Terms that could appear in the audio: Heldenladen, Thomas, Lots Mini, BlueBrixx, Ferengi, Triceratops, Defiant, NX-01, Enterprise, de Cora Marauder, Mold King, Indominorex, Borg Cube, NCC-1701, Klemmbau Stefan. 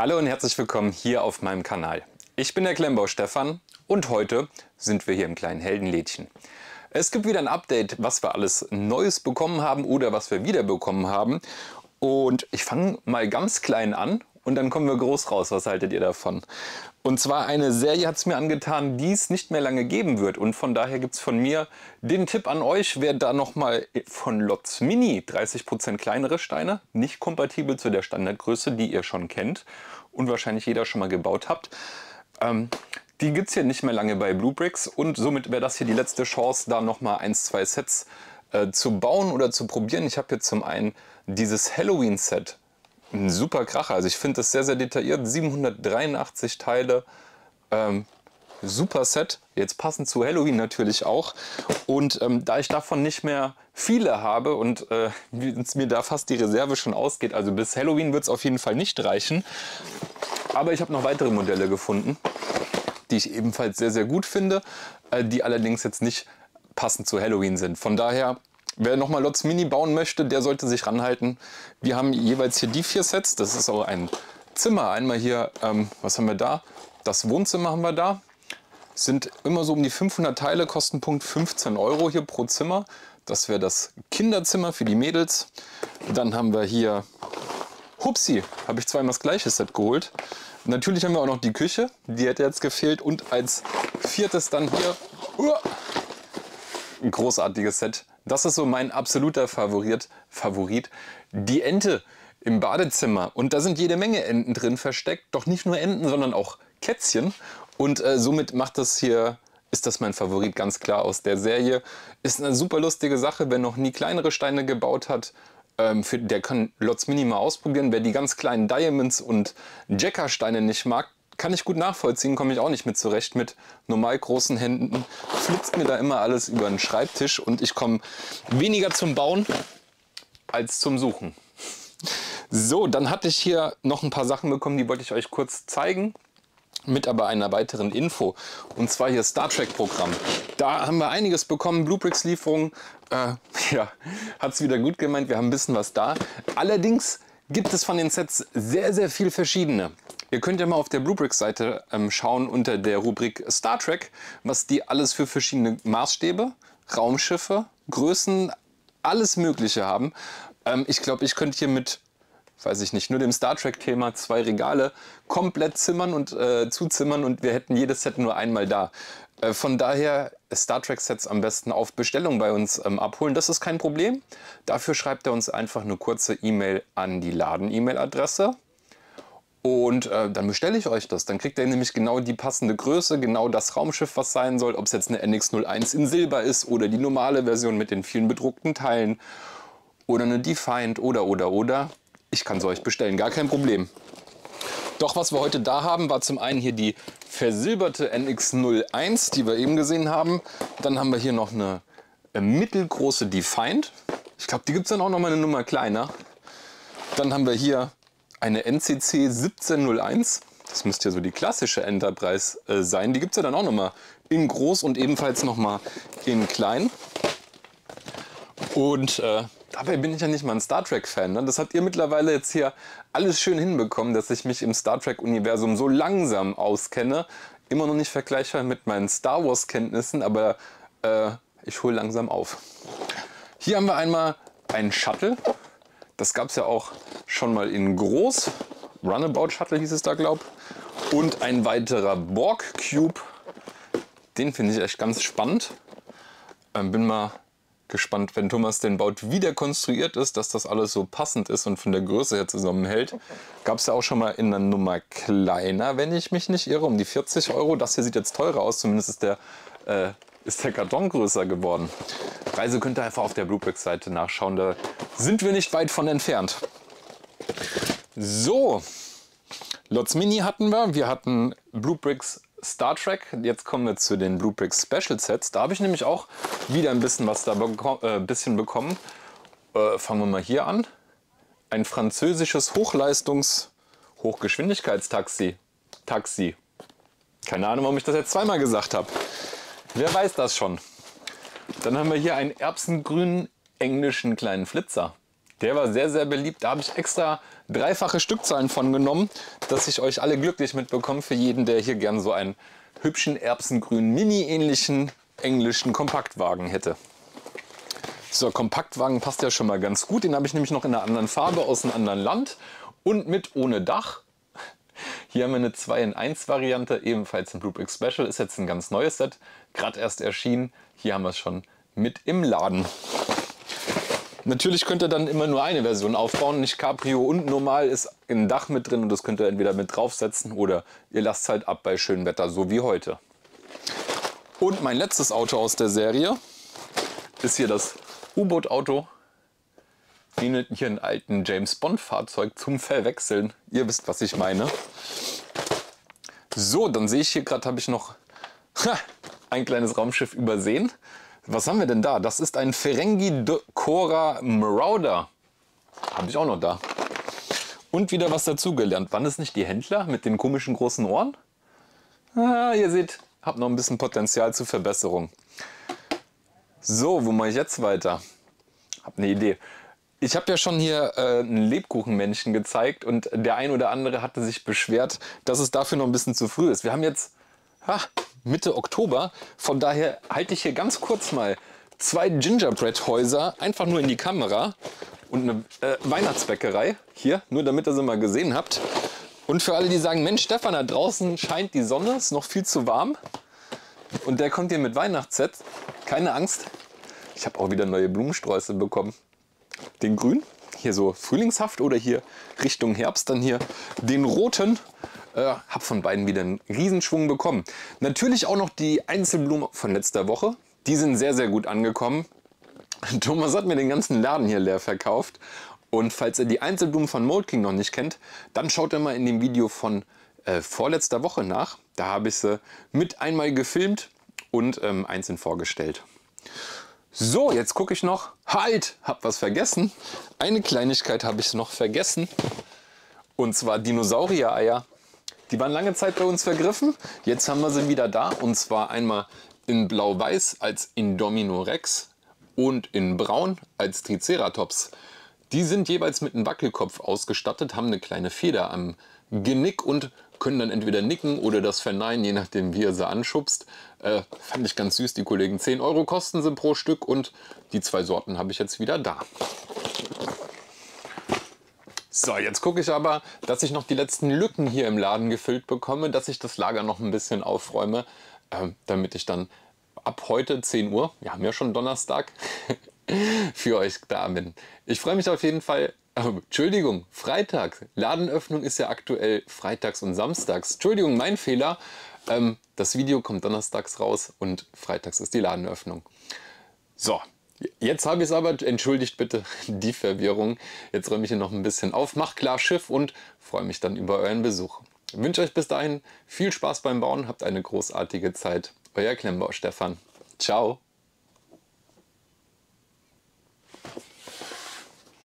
Hallo und herzlich willkommen hier auf meinem Kanal. Ich bin der Klemmbau Stefan und heute sind wir hier im kleinen Heldenlädchen. Es gibt wieder ein Update, was wir alles Neues bekommen haben oder was wir wieder bekommen haben. Und ich fange mal ganz klein an und dann kommen wir groß raus. Was haltet ihr davon? Und zwar eine Serie hat es mir angetan, die es nicht mehr lange geben wird. Und von daher gibt es von mir den Tipp an euch, wer da nochmal von Lots Mini 30% kleinere Steine, nicht kompatibel zu der Standardgröße, die ihr schon kennt und wahrscheinlich jeder schon mal gebaut habt, die gibt es hier nicht mehr lange bei BlueBrixx. Und somit wäre das hier die letzte Chance, da nochmal 1-2 Sets zu bauen oder zu probieren. Ich habe hier zum einen dieses Halloween-Set. Ein super Kracher, also ich finde das sehr, sehr detailliert, 783 Teile, super Set, jetzt passend zu Halloween natürlich auch. Und da ich davon nicht mehr viele habe und mir da fast die Reserve schon ausgeht, also bis Halloween wird es auf jeden Fall nicht reichen. Aber ich habe noch weitere Modelle gefunden, die ich ebenfalls sehr, sehr gut finde, die allerdings jetzt nicht passend zu Halloween sind. Von daher... Wer nochmal Lots Mini bauen möchte, der sollte sich ranhalten. Wir haben jeweils hier die 4 Sets. Das ist auch ein Zimmer. Einmal hier, was haben wir da? Das Wohnzimmer haben wir da. Sind immer so um die 500 Teile, Kostenpunkt 15 € hier pro Zimmer. Das wäre das Kinderzimmer für die Mädels. Dann haben wir hier, hupsi, habe ich zweimal das gleiche Set geholt. Natürlich haben wir auch noch die Küche, die hätte jetzt gefehlt. Und als viertes dann hier, ein großartiges Set. Das ist so mein absoluter Favorit, die Ente im Badezimmer. Und da sind jede Menge Enten drin versteckt, doch nicht nur Enten, sondern auch Kätzchen. Und somit macht das hier, ist das mein Favorit ganz klar aus der Serie. Ist eine super lustige Sache, wer noch nie kleinere Steine gebaut hat, der kann Lots Mini mal ausprobieren. Wer die ganz kleinen Diamonds und Jacker-Steine nicht mag, kann ich gut nachvollziehen, komme ich auch nicht mit zurecht. Mit normal großen Händen flitzt mir da immer alles über den Schreibtisch und ich komme weniger zum Bauen als zum Suchen. So, dann hatte ich hier noch ein paar Sachen bekommen, die wollte ich euch kurz zeigen. Mit aber einer weiteren Info. Und zwar hier Star Trek Programm. Da haben wir einiges bekommen. BlueBrixx Lieferung, ja, hat es wieder gut gemeint. Wir haben ein bisschen was da. Allerdings gibt es von den Sets sehr, sehr viel verschiedene. Ihr könnt ja mal auf der BlueBrixx-Seite schauen unter der Rubrik Star Trek, was die alles für verschiedene Maßstäbe, Raumschiffe, Größen, alles Mögliche haben. Ich glaube, ich könnte hier mit, weiß ich nicht, nur dem Star Trek-Thema 2 Regale komplett zimmern und zuzimmern und wir hätten jedes Set nur einmal da. Von daher Star Trek-Sets am besten auf Bestellung bei uns abholen. Das ist kein Problem. Dafür schreibt er uns einfach eine kurze E-Mail an die Laden-E-Mail-Adresse. Und dann bestelle ich euch das. Dann kriegt ihr nämlich genau die passende Größe, genau das Raumschiff, was sein soll. Ob es jetzt eine NX-01 in Silber ist oder die normale Version mit den vielen bedruckten Teilen. Oder eine Defiant oder. Ich kann es euch bestellen, gar kein Problem. Doch was wir heute da haben, war zum einen hier die versilberte NX-01, die wir eben gesehen haben. Dann haben wir hier noch eine mittelgroße Defiant. Ich glaube, die gibt es dann auch noch mal eine Nummer kleiner. Dann haben wir hier... eine NCC-1701, das müsste ja so die klassische Enterprise sein. Die gibt es ja dann auch nochmal in groß und ebenfalls nochmal in klein. Und dabei bin ich ja nicht mal ein Star Trek-Fan. Ne? Das habt ihr mittlerweile jetzt hier alles schön hinbekommen, dass ich mich im Star Trek-Universum so langsam auskenne. Immer noch nicht vergleichbar mit meinen Star Wars-Kenntnissen, aber ich hole langsam auf. Hier haben wir einmal einen Shuttle. Das gab es ja auch schon mal in groß. Runabout Shuttle hieß es da, glaube ich. Und ein weiterer Borg Cube. Den finde ich echt ganz spannend. Bin mal gespannt, wenn Thomas den baut, wie der konstruiert ist, dass das alles so passend ist und von der Größe her zusammenhält. Gab es ja auch schon mal in einer Nummer kleiner, wenn ich mich nicht irre, um die 40 €. Das hier sieht jetzt teurer aus, zumindest ist der Karton größer geworden. Preise könnt ihr einfach auf der BlueBrixx-Seite nachschauen, da sind wir nicht weit von entfernt. So, Lots Mini hatten wir. Wir hatten BlueBrixx Star Trek. Jetzt kommen wir zu den BlueBrixx Special Sets. Da habe ich nämlich auch wieder ein bisschen was da bekommen. Fangen wir mal hier an. Ein französisches Hochgeschwindigkeitstaxi. Taxi. Keine Ahnung, warum ich das jetzt zweimal gesagt habe. Wer weiß das schon? Dann haben wir hier einen erbsengrünen englischen kleinen Flitzer. Der war sehr, sehr beliebt. Da habe ich extra dreifache Stückzahlen von genommen, dass ich euch alle glücklich mitbekomme, für jeden, der hier gern so einen hübschen erbsengrünen, mini-ähnlichen englischen Kompaktwagen hätte. So, Kompaktwagen passt ja schon mal ganz gut. Den habe ich nämlich noch in einer anderen Farbe aus einem anderen Land und mit ohne Dach. Hier haben wir eine 2-in-1 Variante, ebenfalls ein BlueBrixx Special. Ist jetzt ein ganz neues Set, gerade erst erschienen. Hier haben wir es schon mit im Laden. Natürlich könnt ihr dann immer nur eine Version aufbauen, nicht Cabrio und normal ist ein Dach mit drin und das könnt ihr entweder mit draufsetzen oder ihr lasst es halt ab bei schönem Wetter, so wie heute. Und mein letztes Auto aus der Serie ist hier das U-Boot-Auto. Ähnelt hier einen alten James-Bond-Fahrzeug zum Verwechseln. Ihr wisst, was ich meine. So, dann sehe ich hier gerade, habe ich noch ein kleines Raumschiff übersehen. Was haben wir denn da? Das ist ein Ferengi de Cora Marauder. Habe ich auch noch da. Und wieder was dazugelernt. Waren es nicht die Händler mit den komischen großen Ohren? Ah, ihr seht, habe noch ein bisschen Potenzial zur Verbesserung. So, wo mache ich jetzt weiter? Habe eine Idee. Ich habe ja schon hier ein Lebkuchenmännchen gezeigt und der ein oder andere hatte sich beschwert, dass es dafür noch ein bisschen zu früh ist. Wir haben jetzt Mitte Oktober, von daher halte ich hier ganz kurz mal zwei Gingerbread-Häuser einfach nur in die Kamera und eine Weihnachtsbäckerei hier, nur damit ihr sie mal gesehen habt. Und für alle, die sagen, Mensch Stefan, da draußen scheint die Sonne, ist noch viel zu warm und der kommt hier mit Weihnachtsset. Keine Angst, ich habe auch wieder neue Blumensträuße bekommen. Den grünen, hier so frühlingshaft oder hier Richtung Herbst, dann hier den roten. Hab von beiden wieder einen Riesenschwung bekommen. Natürlich auch noch die Einzelblumen von letzter Woche. Die sind sehr, sehr gut angekommen. Thomas hat mir den ganzen Laden hier leer verkauft. Und falls ihr die Einzelblumen von Mold King noch nicht kennt, dann schaut ihr mal in dem Video von vorletzter Woche nach. Da habe ich sie mit einmal gefilmt und einzeln vorgestellt. So, jetzt gucke ich noch. Halt! Hab was vergessen. Eine Kleinigkeit habe ich noch vergessen. Und zwar Dinosaurier-Eier. Die waren lange Zeit bei uns vergriffen. Jetzt haben wir sie wieder da. Und zwar einmal in Blau-Weiß als Indominorex und in Braun als Triceratops. Die sind jeweils mit einem Wackelkopf ausgestattet, haben eine kleine Feder am Genick und können dann entweder nicken oder das verneinen, je nachdem wie ihr sie anschubst. Fand ich ganz süß, die Kollegen. 10 Euro kosten sie pro Stück und die zwei Sorten habe ich jetzt wieder da. So, jetzt gucke ich aber, dass ich noch die letzten Lücken hier im Laden gefüllt bekomme, dass ich das Lager noch ein bisschen aufräume, damit ich dann ab heute 10 Uhr, wir haben ja schon Donnerstag, für euch da bin. Ich freue mich auf jeden Fall. Entschuldigung, Freitag. Ladenöffnung ist ja aktuell freitags und samstags. Entschuldigung, mein Fehler. Das Video kommt donnerstags raus und freitags ist die Ladenöffnung. So, jetzt habe ich es aber. Entschuldigt bitte die Verwirrung. Jetzt räume ich hier noch ein bisschen auf. Macht klar Schiff und freue mich dann über euren Besuch. Ich wünsche euch bis dahin viel Spaß beim Bauen. Habt eine großartige Zeit. Euer Klemmbau Stefan. Ciao.